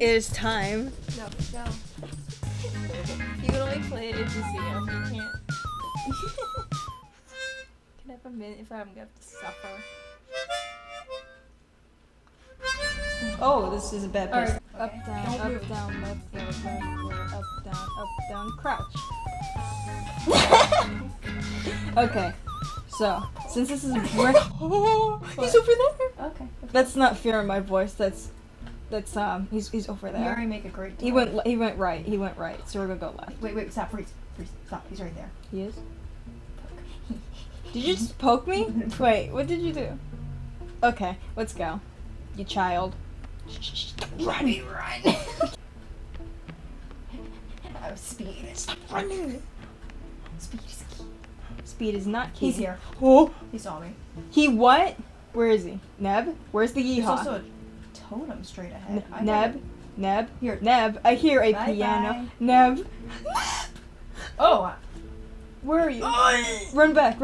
It is time. No, no. You can only play it if you see him. You can't. Can I have a minute if I'm gonna have to suffer? Oh, this is a bad place. Right. Okay. Up, down, up, move. Down, left, left, left, up, down, crouch. Okay. So, since this is oh, he's over there. Okay. That's not fear in my voice. That's he's over there. You already make a great deal. He went right. He went right. So we're gonna go left. Wait, stop, freeze, stop. He's right there. He is. Poke. Did you just poke me? Wait, what did you do? Okay, let's go. You child. Run. I was speed. Stop running. Speed is key. Speed is not key. He's here. Oh, he saw me. He what? Where is he? Neb? Where's the yeehaw? Totem straight ahead. Neb, here. Neb, I hear a piano. Bye. Neb. Oh, where are you? Oh. Run back,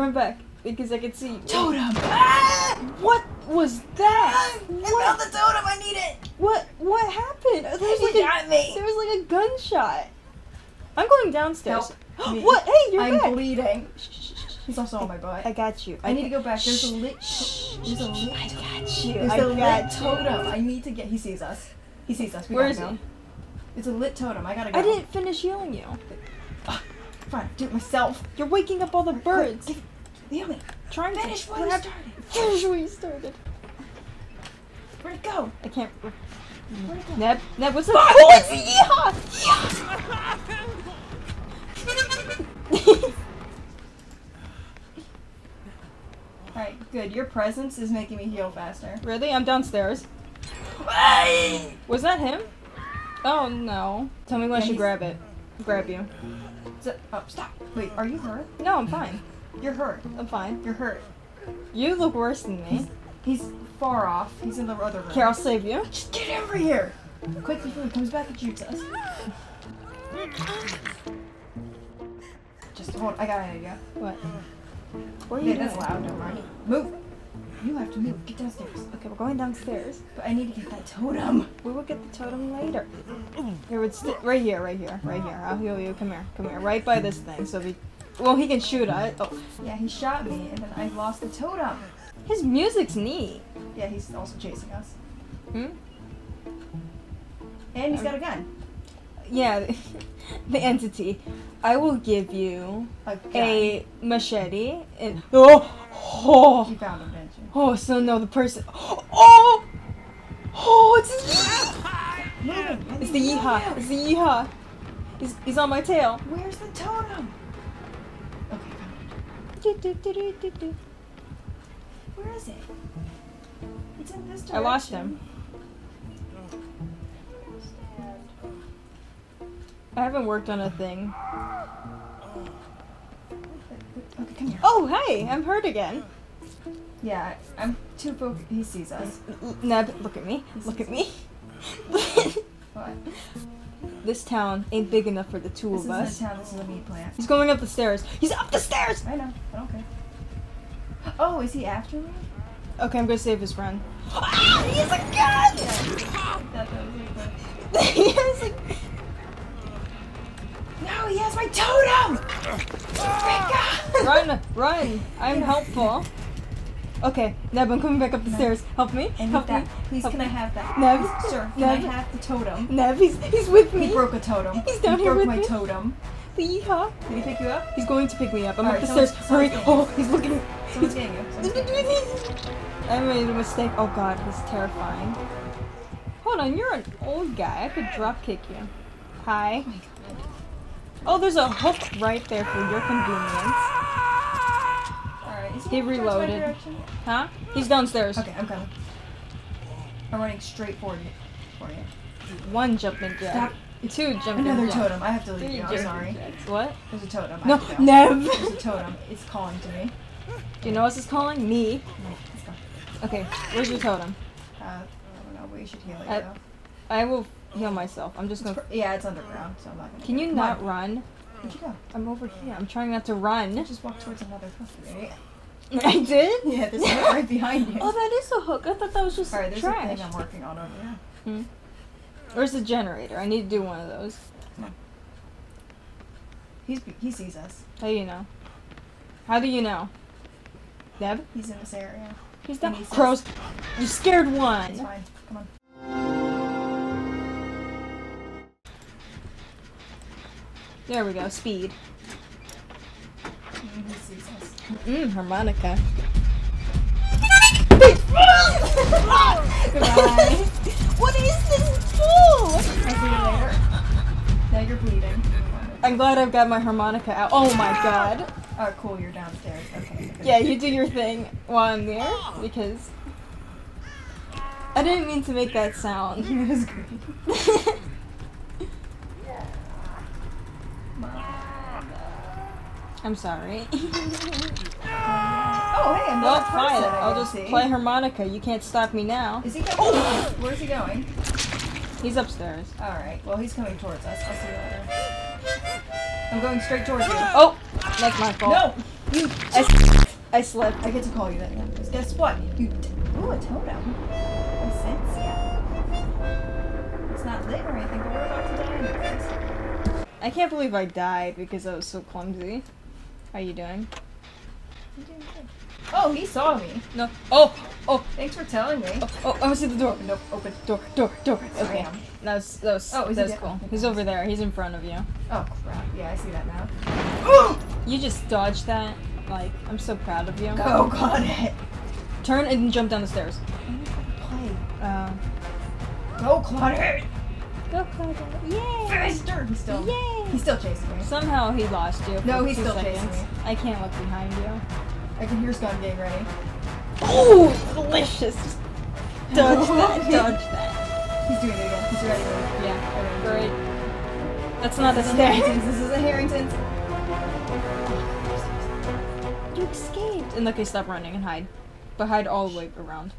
because I can see you. Totem. Ah! What was that? I found the totem. I need it. What happened? There was like a gunshot. I'm going downstairs. Help. What? Hey, you're back. I'm bleeding. He's also on my butt. I got you. I need to go back. There's a lit. There's a lit. I got you. There's a lit totem. I need to get. He sees us. We Where is he? It's a lit totem. I gotta go. I didn't finish yelling you. Fine, do it myself. You're waking up all the birds. Damn it! Trying to finish what we started. Where'd it go? I can't. Where'd it go? Neb, what's up? Oh, it's yeehaw! Alright, good. Your presence is making me heal faster. Really? I'm downstairs. Was that him? Oh no. Tell me when I should grab it. Grab you. Oh, stop. Wait, are you hurt? No, I'm fine. You're hurt. I'm fine. You're hurt. You look worse than me. He's far off. He's in the other room. Here, I'll save you. Just get over here! Quick before he comes back and shoots us. Just hold on. I got an idea. What? What are you doing? That's loud, don't mind. Move! You have to move. Get downstairs. Okay, we're going downstairs. But I need to get that totem. We will get the totem later. Here, right here. I'll heal you. Come here. Right by this thing. So we. Well, he can shoot at it. Oh. Yeah, he shot me, and then I lost the totem. His music's neat. Yeah, he's also chasing us. And he's got a gun. Yeah, the entity. I will give you a machete and oh. You found him, didn't you? Oh, so no, the person. Oh, it's the yeehaw. It's the yeehaw. He's on my tail. Where's the totem? Okay, found it. Where is it? It's in this direction. I lost him. I haven't worked on a thing. Okay, come here. Oh, hey! I'm hurt again. Yeah, I'm too focused. He sees us. Neb, look at me. Look at me. What? This town ain't big enough for the two of us. This isn't a town, this is a meat plant. He's going up the stairs. He's up the stairs! I know. I don't care. Oh, is he after me? Okay, I'm gonna save his friend. Ah! He has a gun! Yeah. He has a gun! No, he has my totem! Run! I'm helpful. Okay, Neb, I'm coming back up the stairs. Help me. Please, help me. Can I have that? Neb, sir, can I have the totem? Neb, he's with me. He broke a totem. He's down here with me. He broke my totem. Yeehaw. Did he pick you up? He's going to pick me up. I'm up the stairs. Hurry! Oh, he's looking. Someone's getting you. I made a mistake. Oh God, he's terrifying. Hold on, you're an old guy. I could drop kick you. Hi. Oh my God. Oh, there's a hook right there for your convenience. Alright, he reloaded. Huh? He's downstairs. Okay, I'm coming. I'm running straight for you. One jumping jack. Stop. Two jumping jack. Another totem. I have to leave you. I'm sorry. What? There's a totem. No, Neb! There's a totem. It's calling to me. Do you know what it's calling? Me. No, let's go. Okay, where's your totem? I don't know. We should heal it, though. I will heal myself. I'm just gonna. Yeah, it's underground, so I'm not gonna. Can you not run? Where'd you go? I'm over here. I'm trying not to run. I just walked towards another hook, right? I did? Yeah, there's a hook right behind you. Oh, that is a hook. I thought that was just trash. Alright, there's a thing I'm working on over here. Where's the generator? I need to do one of those. No. He sees us. How do you know? How do you know? Neb? He's in this area. He's not. Crows! You scared one! It's fine. Come on. There we go. Speed. He sees us. Harmonica. Goodbye. What is this fool? Now you're bleeding. I'm glad I've got my harmonica out. Oh my god. Oh cool, you're downstairs. Okay. Yeah, you do your thing while I'm there, because I didn't mean to make that sound. It was great. I'm sorry. Oh, hey, I'm not fine. I'll just play harmonica. You can't stop me now. Is he going? Oh! Where's he going? He's upstairs. Alright, well, he's coming towards us. I'll see you later. I'm going straight towards you. Oh! Like my fault. No! You. I slipped. I get to call you that. Guess what? You. Ooh, a totem. I sense ya. It's not lit or anything, but we're about to die anyways. I can't believe I died because I was so clumsy. How you doing? I'm doing good. Oh, he saw me. No. Oh. Thanks for telling me. Oh, I was at the door. Nope. Open. Door. Okay. That was oh, that was cool. He's over there. He's in front of you. Oh, crap. Yeah, I see that now. Oh! You just dodged that. Like, I'm so proud of you. Oh, got it. Turn and jump down the stairs. I'm gonna play. Go, Claudette! Go, Claudette. Yay! He's dirty still. Yay! He's still chasing me. Somehow he lost you. No, he's still chasing me. I can't look behind you. I can hear Scott getting ready. Oh, delicious! Dodge that. He's doing it again. He's ready. Yeah, great. That's not a stair. This is a Harrington's. You escaped! And okay, stop running and hide. But hide all the way around.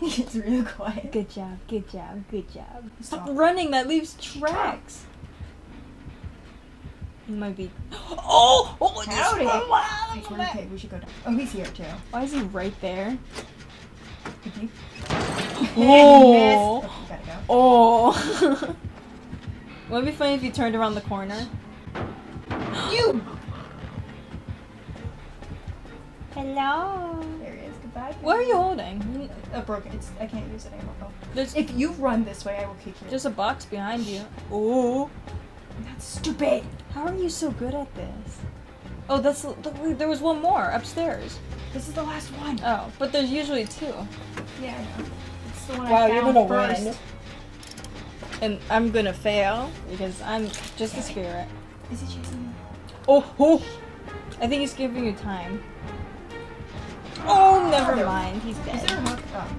It's real quiet. Good job. Stop running, that leaves tracks. It might be. Oh, howdy. Okay, we should go down. Oh, he's here too. Why is he right there? Okay. Oh. Oh, gotta go. Oh. Wouldn't it be funny if you turned around the corner? You. Hello. There he is. Goodbye. What are you holding? A broken. It's. I can't use it anymore. Oh. If you run this way, I will kick you. There's a box behind you. Oh. That's stupid. How are you so good at this? Oh, that's. There was one more upstairs. This is the last one. Oh, but there's usually two. Yeah, I know. It's the one. Wow, I found you're gonna win. And I'm gonna fail because I'm just a spirit. Is he chasing you? Oh. I think he's giving you time. Oh, never mind. He's dead. Is there a hook? Oh.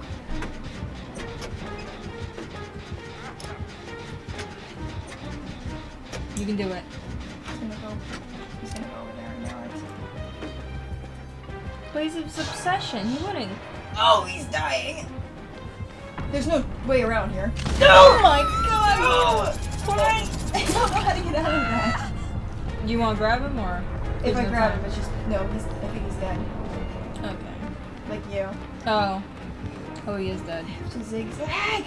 You can do it. He's gonna go over there and now it's... But he's his obsession. He wouldn't. Oh, he's dying. There's no way around here. No! Oh my god! No! I don't know how to get out of that. You want to grab him or? If I grab him, it's just... No, I think he's dead. Okay. Like you. Oh. Oh, he is dead. I have to zigzag!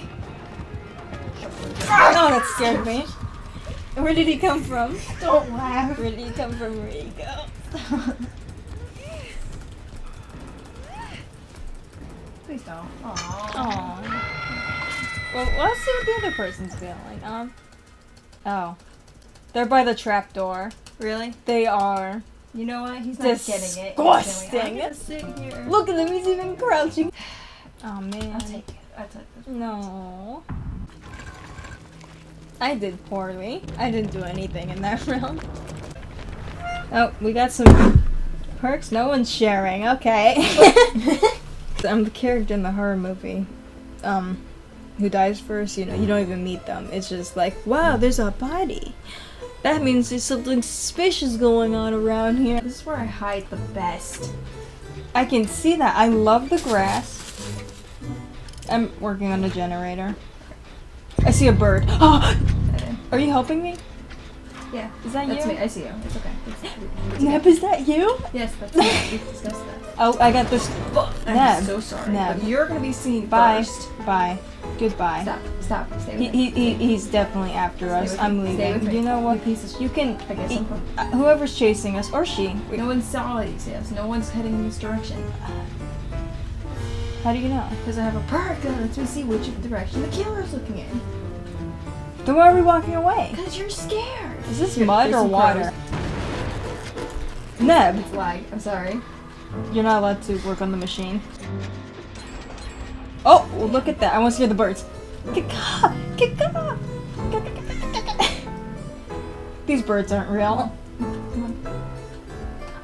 Oh, that scared me. Where did he come from? Don't laugh. Where did he come from? Where did he go? Please don't. Aww. Well, let's see what the other person's feeling. Oh. They're by the trap door. Really? They are. You know what? He's not getting it. Disgusting! I'm sitting here. Look at him, he's even crouching. Oh man. I'll take it. I'll take it. No. I did poorly. I didn't do anything in that round. Oh, we got some perks no one's sharing. Okay. I'm the character in the horror movie. Who dies first, you know, you don't even meet them. It's just like, wow, there's a body. That means there's something suspicious going on around here. This is where I hide the best. I can see that. I love the grass. I'm working on a generator. I see a bird. Are you helping me? Yeah. Is that that's you? That's me. I see you. It's okay. It's Neb, is that you? Yes, that's me. We've discussed that. Oh, I got this. I'm so sorry. Neb. But you're going to be seen first. Bye. Goodbye. Stop. Stop. Stay with me. He's definitely after us. I'm leaving. You know what? You can... whoever's chasing us, or she. No one saw these. Yes. No one's heading in this direction. How do you know? Because I have a park that lets me see which direction the killer's looking in. Then why are we walking away? Because you're scared. Is this mud or water? Neb! It's lag. I'm sorry. You're not allowed to work on the machine. Oh! Well, look at that. I want to scare the birds. Kaka! Kaka! These birds aren't real.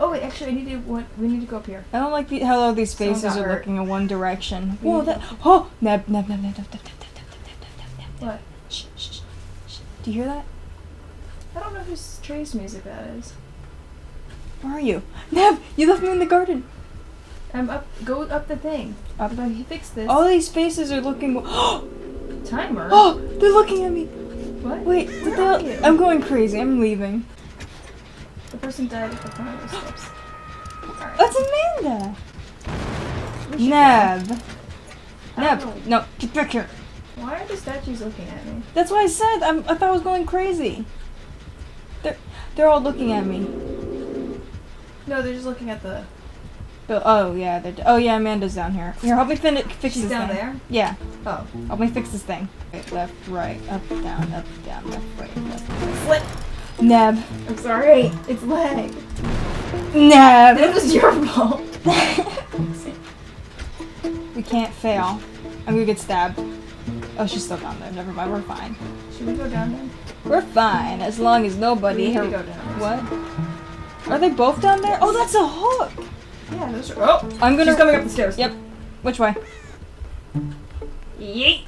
Oh wait, actually, we need to go up here. I don't like the how these faces are looking in one direction. Whoa, that Neb. What? Shh, shh, shh, shh. Do you hear that? I don't know whose trace music that is. Where are you, Neb? You left me in the garden. I'm up. Go up the thing. Up. He fixed this. All these faces are looking. Timer. Oh, they're looking at me. What? Wait, did they all... I'm going crazy. I'm leaving. The person died at the front of the steps. Right. That's Amanda! Neb! Neb! No, get back here! Why are the statues looking at me? That's why I said I thought I was going crazy! They're all looking at me. No, they're just looking at the... oh, yeah, they're... Oh, yeah, Amanda's down here. Here, help me fix this thing. She's down there? Yeah. Oh. Help me fix this thing. Right, left, right, up, down, left, right, left, right. Flip! Neb. I'm sorry. It's lag. Neb. This was your fault. We can't fail. I'm gonna get stabbed. Oh, she's still down there. Never mind. We're fine. Should we go down there? We're fine as long as nobody. We need to go down. What? Are they both down there? Oh, that's a hook. Yeah, those are. Oh, I'm gonna. She's coming up the stairs. Yep. Which way? Yeet.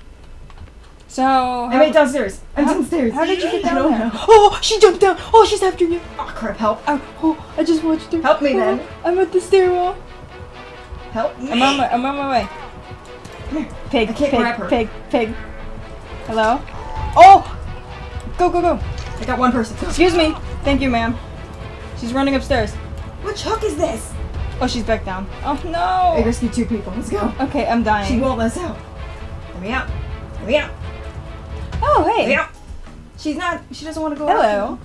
So I went downstairs. I'm downstairs. How did you get down there? Oh, she jumped down. Oh, she's after you. Oh crap! Help! Oh, I just watched her. Help me, man. I'm at the stairwell. Help me! I'm on my way. Come here. Pig! I can't grab her. Pig! Hello? Oh! Go! I got one person. Excuse me. Thank you, ma'am. She's running upstairs. Which hook is this? Oh, she's back down. Oh no! I rescued two people. Let's go. Okay, I'm dying. She won't let us out. Let me out. Let me out. Oh, hey! Yeah. She's not- she doesn't want to go out.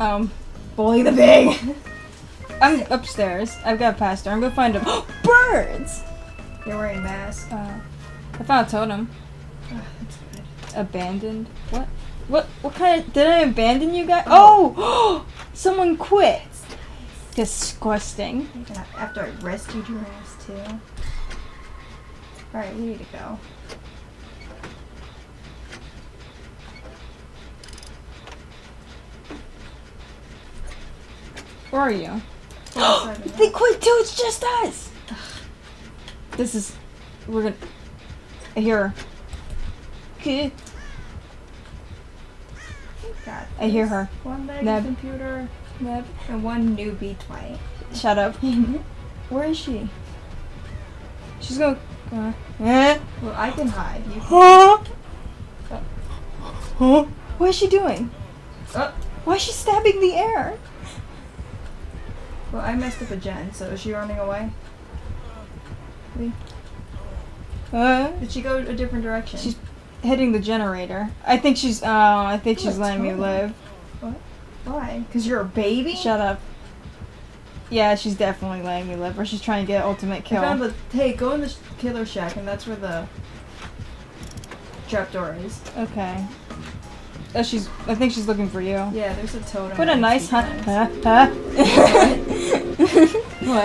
Hello. Bully the pig! I'm upstairs. I've got past her. I'm gonna find him. Birds! You're wearing masks. I found a totem. Oh, that's good. Abandoned? What? What kind of- did I abandon you guys? Oh! Someone quit! Disgusting. After I rescued your ass, too. Alright, we need to go. Where are you? They quit too, it's just us! This is... we're gonna... I hear her. Okay. I hear her. One leg Neb. Computer, Neb, and one newbie twat. Shut up. Where is she? She's gonna... Well, I can hide. You can... Huh? What is she doing? Why is she stabbing the air? Well, I messed up a gen, so is she running away? Did she go a different direction? She's hitting the generator. I think she's, I think she's letting me live. What? Why? Because you're a baby? Shut up. Yeah, she's definitely letting me live, or she's trying to get ultimate kill. I found the, hey, go in the killer shack, and that's where the trapdoor is. Okay. Oh, she's. I think she's looking for you. Yeah, there's a totem. What a nice hunt. What? That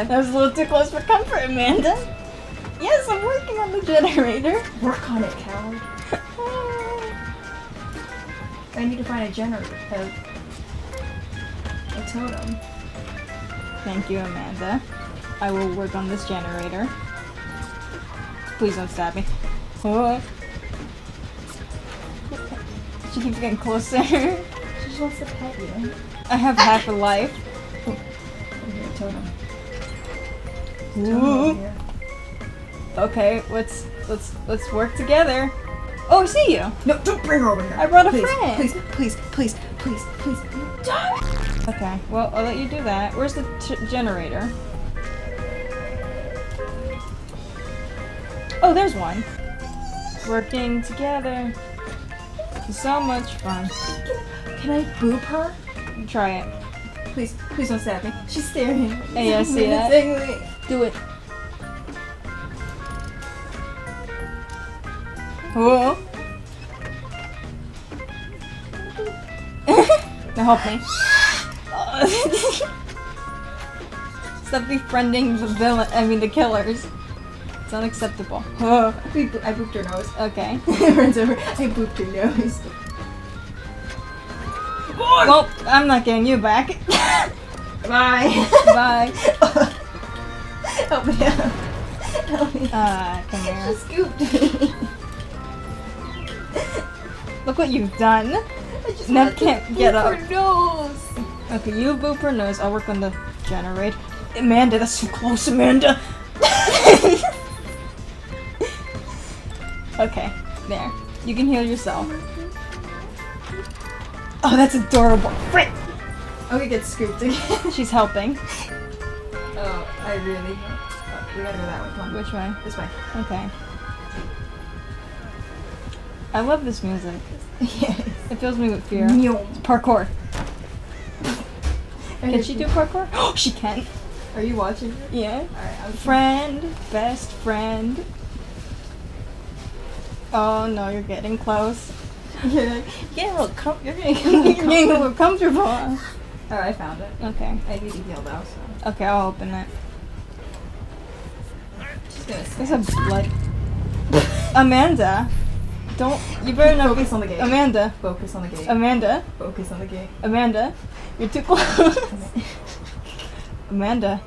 was a little too close for comfort, Amanda. Yes, I'm working on the generator. Work on it, coward. I need to find a generator. A totem. Thank you, Amanda. I will work on this generator. Please don't stab me. Oh. She keeps getting closer. She just wants to pet you. I have half a life. Oh, here, totem. Ooh. Here. Okay, let's work together. Oh, I see you. No, don't bring her over here. I brought a friend. Please, please, please, Please, please, please. Don't! Okay, well, I'll let you do that. Where's the generator? Oh, there's one. Working together. So much fun. Can I boob her? Try it. Please, please don't stab me. She's staring. Hey, I see that. Do it. Whoa. Now help me. Stop befriending the villain. I mean, the killers. It's unacceptable. Oh. I booped her nose. Okay. Runs over. I booped her nose. Well, I'm not getting you back. Bye. Bye. Help me out. Help me. Come here. She scooped me. Look what you've done. Neb can't get up. Boop her nose. Okay, you boop her nose. I'll work on the generator. Amanda, that's too close, Amanda. Okay, there. You can heal yourself. Oh, that's adorable. Frick! Oh, we get scooped again. She's helping. Oh, I really... Oh, we gotta go that way. Come on. Which way? This way. Okay. I love this music. Yes. It fills me with fear. It's parkour. Can she do parkour? Oh, she can. Are you watching? Yeah. Alright, I'm friend. Best friend. Oh, no, you're getting close. You're getting a little comfortable. Oh, I found it. Okay. I need to heal though, so. Okay, I'll open it. There's a blood. Amanda! Don't. You better not focus on the gate. Amanda! Focus on the gate. Amanda! Focus on the gate. Amanda! You're too close. Amanda.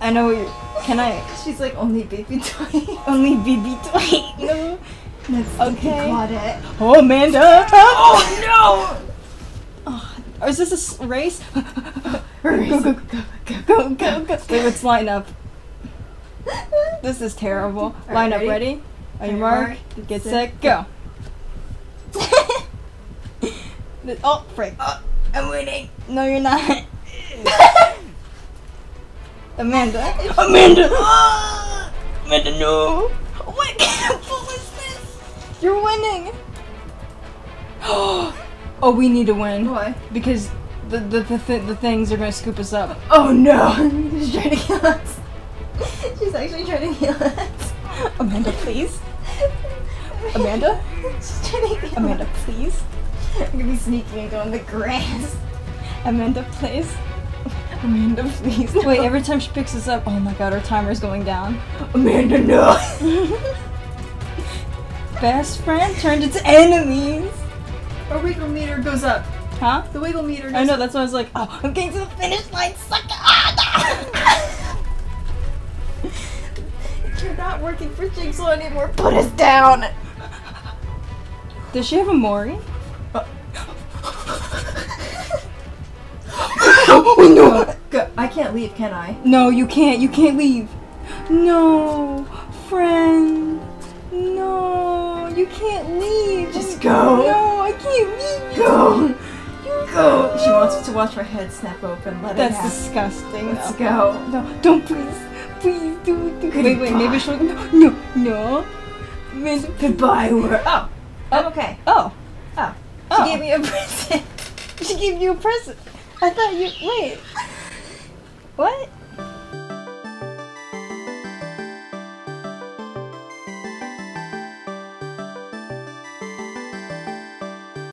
I know you. Can I? She's like, only baby toy. Only baby toy. No. That's okay. Claudette. Oh, Amanda! Oh no! Oh, is this a race? Race. Go, go, go, go, go, go, go. Wait, let's line up. This is terrible. Right, line up, ready? On your mark, get set, go. Oh, frick. Oh, I'm winning. No, you're not. Amanda. Amanda! Oh, Amanda, no! What kind of bull is this? You're winning! Oh, we need to win. Why? Because the things are gonna scoop us up. Oh no! She's trying to kill us. She's actually trying to kill us. Amanda, please. Amanda? She's trying to kill us. Amanda, please. I'm gonna be sneaking and go on the grass. Amanda, please. Amanda, please. No. Wait, every time she picks us up, oh my god, our timer's going down. Amanda, no! Best friend turned into enemies! Our wiggle meter goes up. Huh? The wiggle meter goes up. I know, that's why I was like, oh, I'm getting to the finish line, sucker! Ah, no. You're not working for Jigsaw anymore, put us down! Does she have a Mori? Oh, no. Go. I can't leave, can I? No, you can't. You can't leave. No, friend. No, you can't leave. Just go. No, I can't leave. Go. You go. She wants to watch her head snap open. That's disgusting. Let's go. No, don't please. Please do it. Wait, maybe she'll. No, no. No. Goodbye. Oh, I'm okay. Oh. Oh. She gave me a present. She gave you a present. I thought you- wait. What?